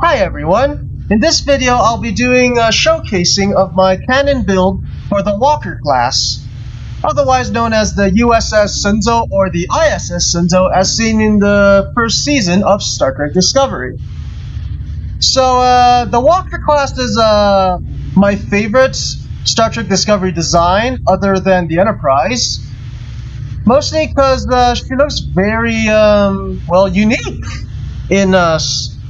Hi everyone! In this video I'll be doing a showcasing of my cannon build for the Walker class, otherwise known as the USS Sunzo or the ISS Sunzo as seen in the first season of Star Trek Discovery. So the Walker class is my favorite Star Trek Discovery design other than the Enterprise, mostly because she looks very, well, unique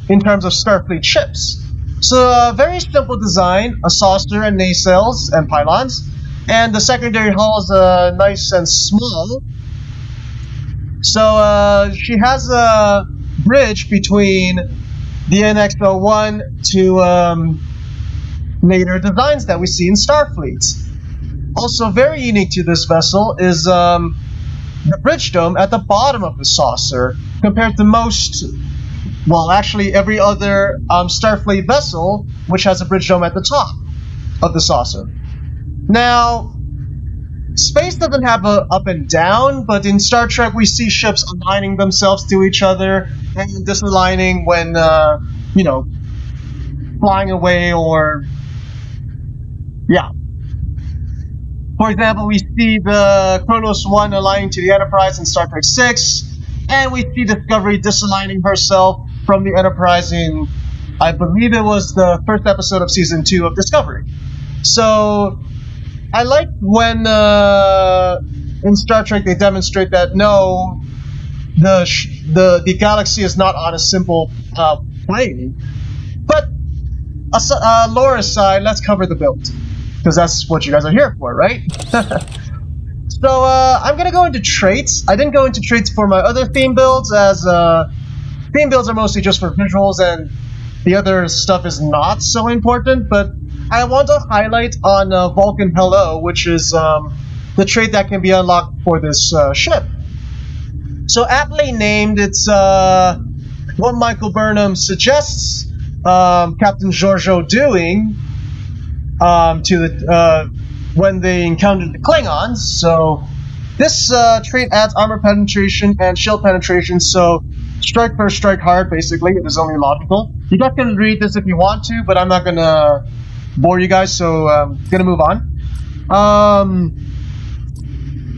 in terms of Starfleet ships. So a very simple design, a saucer and nacelles and pylons, and the secondary hull is nice and small. So she has a bridge between the NX-01 to later designs that we see in Starfleet. Also very unique to this vessel is the bridge dome at the bottom of the saucer compared to most, well, actually every other Starfleet vessel which has a bridge dome at the top of the saucer. Now, space doesn't have a up and down, but in Star Trek we see ships aligning themselves to each other and disaligning when, you know, flying away or, yeah. For example, we see the Kronos 1 aligning to the Enterprise in Star Trek 6, and we see Discovery disaligning herself from the Enterprise in, I believe it was the first episode of Season 2 of Discovery. So, I like when in Star Trek they demonstrate that no, the galaxy is not on a simple plane. But, Laura's side, let's cover the build, because that's what you guys are here for, right? So I'm going to go into traits. I didn't go into traits for my other theme builds, as theme builds are mostly just for visuals and the other stuff is not so important, but I want to highlight on Vulcan Hello, which is the trait that can be unlocked for this ship. So aptly named, it's what Michael Burnham suggests Captain Georgiou doing to the when they encountered the Klingons. So this trait adds armor penetration and shield penetration, so strike first, strike hard, basically. It is only logical. You guys can read this if you want to, but I'm not going to bore you guys, so I'm going to move on.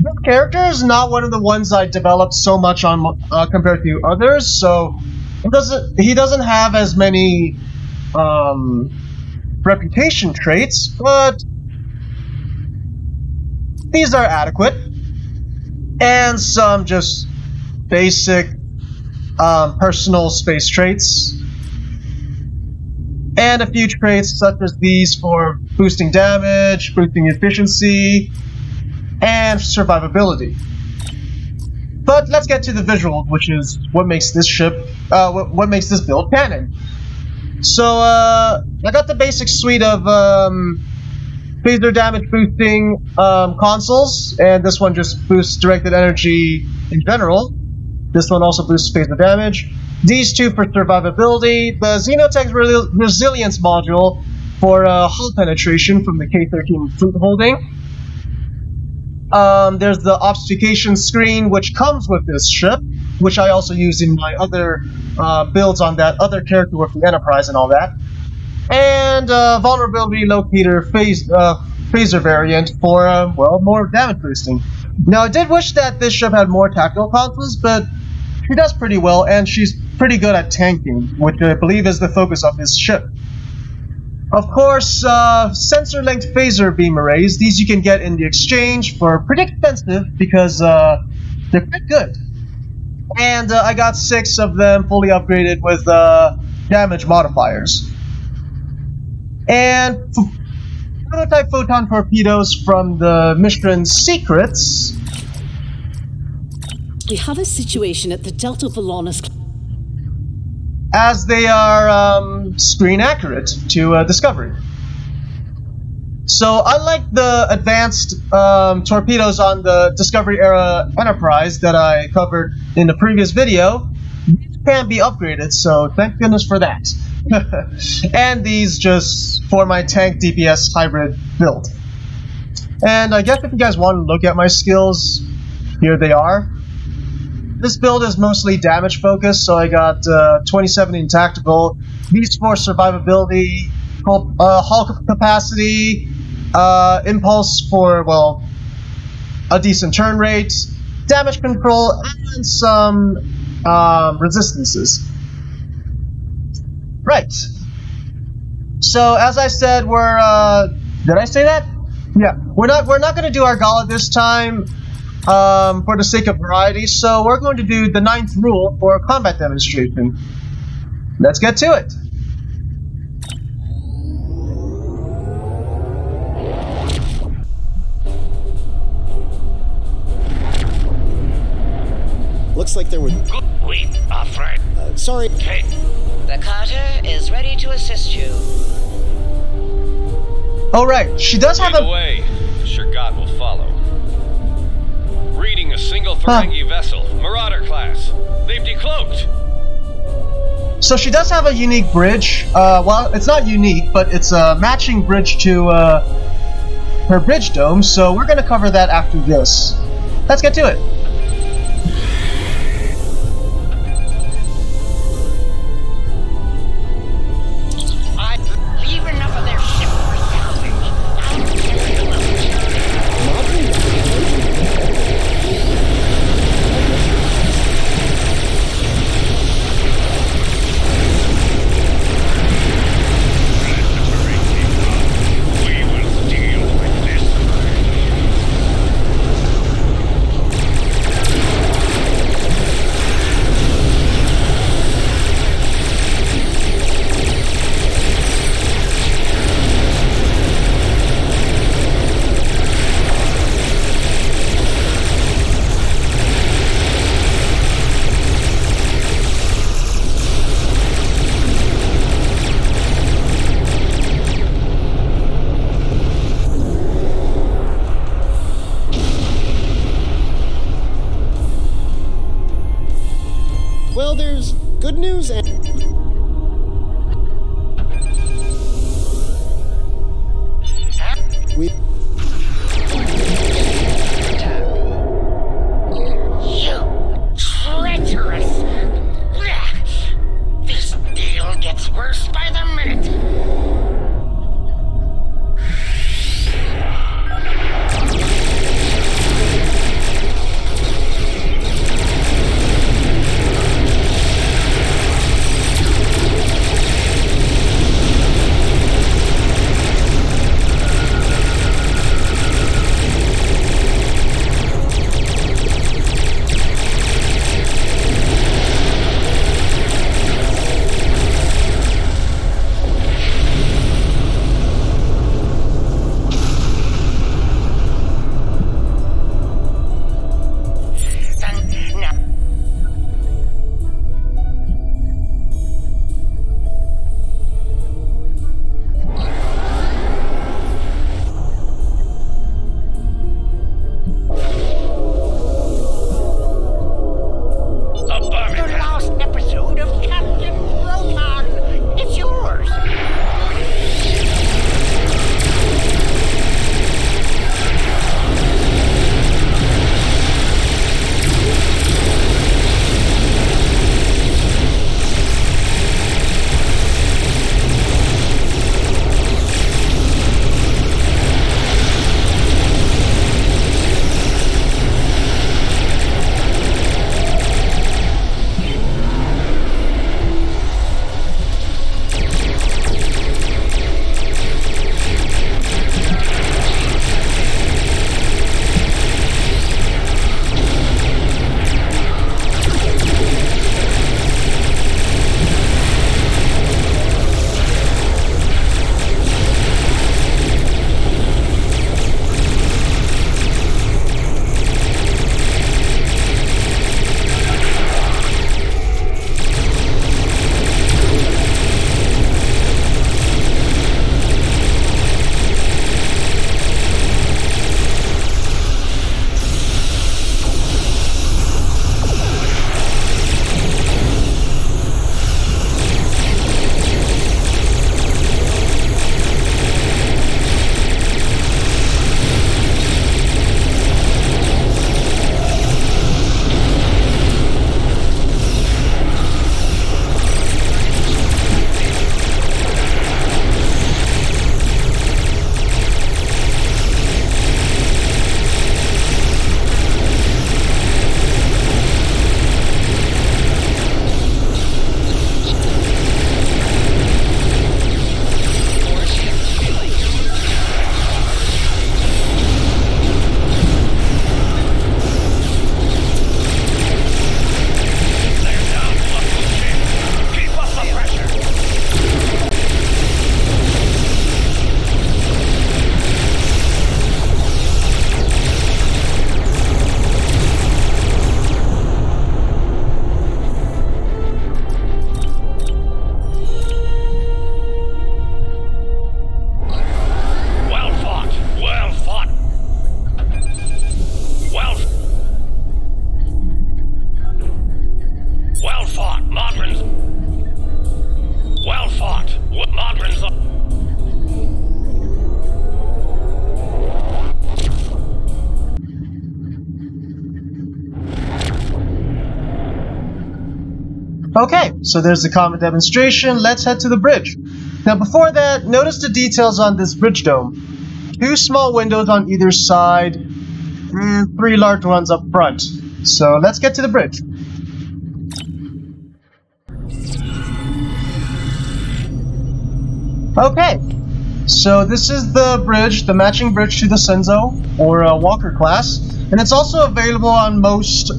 This character is not one of the ones I developed so much on compared to others, so he doesn't have as many reputation traits, but these are adequate, and some just basic personal space traits, and a few traits such as these for boosting damage, boosting efficiency, and survivability. But let's get to the visual, which is what makes this ship, what makes this build canon. So I got the basic suite of phaser damage boosting consoles, and this one just boosts directed energy in general. This one also boosts phaser damage. These two for survivability. The Xenotech Resilience module for hull penetration from the K-13 food holding. There's the Obfuscation screen, which comes with this ship, which I also use in my other builds on that other character with the Enterprise and all that. And Vulnerability Locator phaser variant for, well, more damage boosting. Now, I did wish that this ship had more tactical consoles, but she does pretty well, and she's pretty good at tanking, which I believe is the focus of this ship. Of course, sensor-linked phaser beam arrays. These you can get in the exchange for pretty expensive, because they're pretty good. And I got 6 of them fully upgraded with damage modifiers. And prototype photon torpedoes from the Mishran Secrets. We have a situation at the Delta Valonis, as they are screen accurate to Discovery. So unlike the advanced torpedoes on the Discovery Era Enterprise that I covered in the previous video, these can be upgraded, so thank goodness for that. And these just for my tank DPS hybrid build. And I guess if you guys want to look at my skills, here they are. This build is mostly damage focused, so I got 27 in tactical, Beast Force survivability, hull capacity, impulse for, well, a decent turn rate, damage control, and some resistances. Right. So as I said, we're did I say that? Yeah, we're not going to do Argala this time for the sake of variety. So we're going to do the 9th rule for a combat demonstration. Let's get to it. Looks like there were... We are friends. Sorry. Hey. The Carter is ready to assist you. Oh, right. She does have a... way. Sure God will follow. Reading a single Ferengi vessel. Marauder class. They've decloaked. So she does have a unique bridge. Well, it's not unique, but it's a matching bridge to her bridge dome. So we're going to cover that after this. Let's get to it. Okay, so there's the common demonstration. Let's head to the bridge. Now before that, notice the details on this bridge dome. 2 small windows on either side, and 3 large ones up front. So let's get to the bridge. Okay, so this is the bridge, the matching bridge to the Senzo, or Walker class, and it's also available on most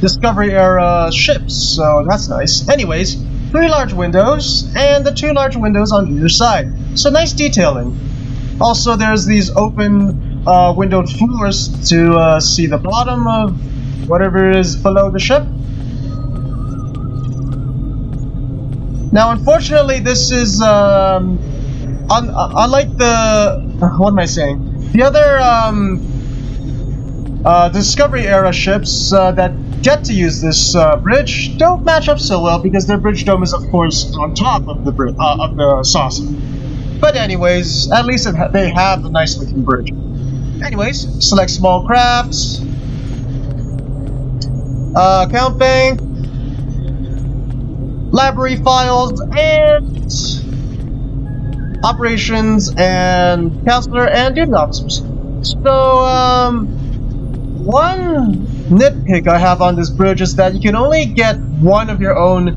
Discovery Era ships, so that's nice. Anyways, 3 large windows, and the 2 large windows on either side, so nice detailing. Also, there's these open windowed floors to see the bottom of whatever is below the ship. Now, unfortunately, this is, unlike the, what am I saying? The other Discovery Era ships that get to use this bridge don't match up so well because their bridge dome is, of course, on top of the saucer. But anyways, at least they have a nice looking bridge. Anyways, select small crafts, account bank, library files, and operations, and counselor, and duty officers. So, one nitpick I have on this bridge is that you can only get one of your own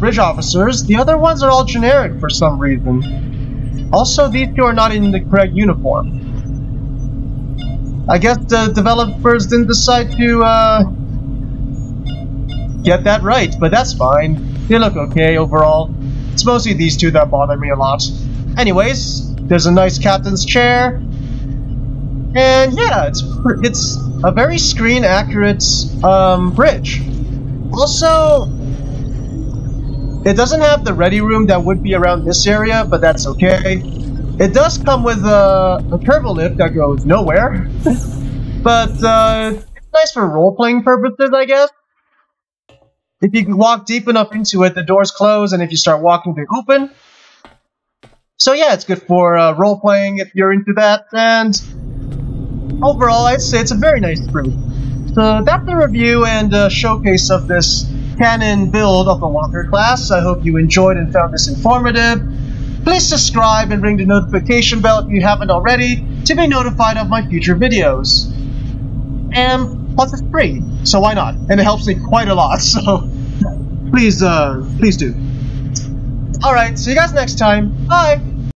bridge officers. The other ones are all generic for some reason. Also, these two are not in the correct uniform. I guess the developers didn't decide to get that right, but that's fine. They look okay overall. It's mostly these two that bother me a lot. Anyways, there's a nice captain's chair. And yeah, it's a very screen accurate bridge. Also, it doesn't have the ready room that would be around this area, but that's okay. It does come with a turbo lift that goes nowhere. But it's nice for role-playing purposes, I guess. If you walk deep enough into it, the doors close, and if you start walking, they open. So yeah, it's good for role-playing if you're into that, and overall, I'd say it's a very nice bridge. So that's the review and showcase of this canon build of the Walker class. I hope you enjoyed and found this informative. Please subscribe and ring the notification bell if you haven't already to be notified of my future videos. And plus it's free, so why not? And it helps me quite a lot, so please do. Alright, see you guys next time. Bye!